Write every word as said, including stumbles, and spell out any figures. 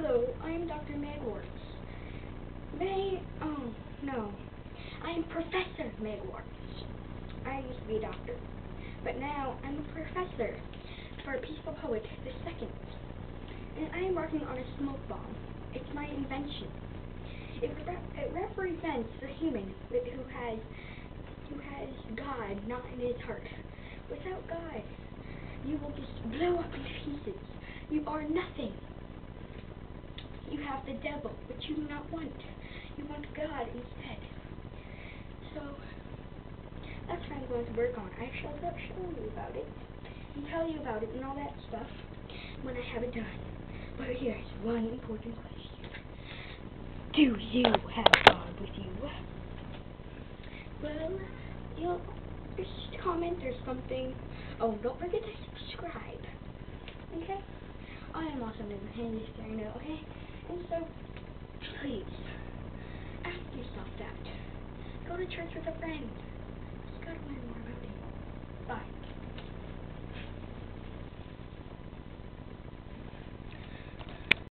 Hello, I am Doctor Megwartz. May, oh, no. I am Professor Megwartz. I used to be a doctor, but now I'm a professor for Peaceful Poet the second. And I am working on a smoke bomb. It's my invention. It, re it represents the human who has, who has God not in his heart. Without God, you will just blow up in pieces. You are nothing. You have the devil, which you do not want. You want God instead. So, that's what I'm going to work on. I shall show you about it, and tell you about it, and all that stuff when I have it done. But here's one important question. Do you have God with you? Well, you'll just comment or something. Oh, don't forget to subscribe. Okay? I am also in the handy story now, okay? And so, please, ask yourself that. Go to church with a friend. Just gotta learn more about it. Bye.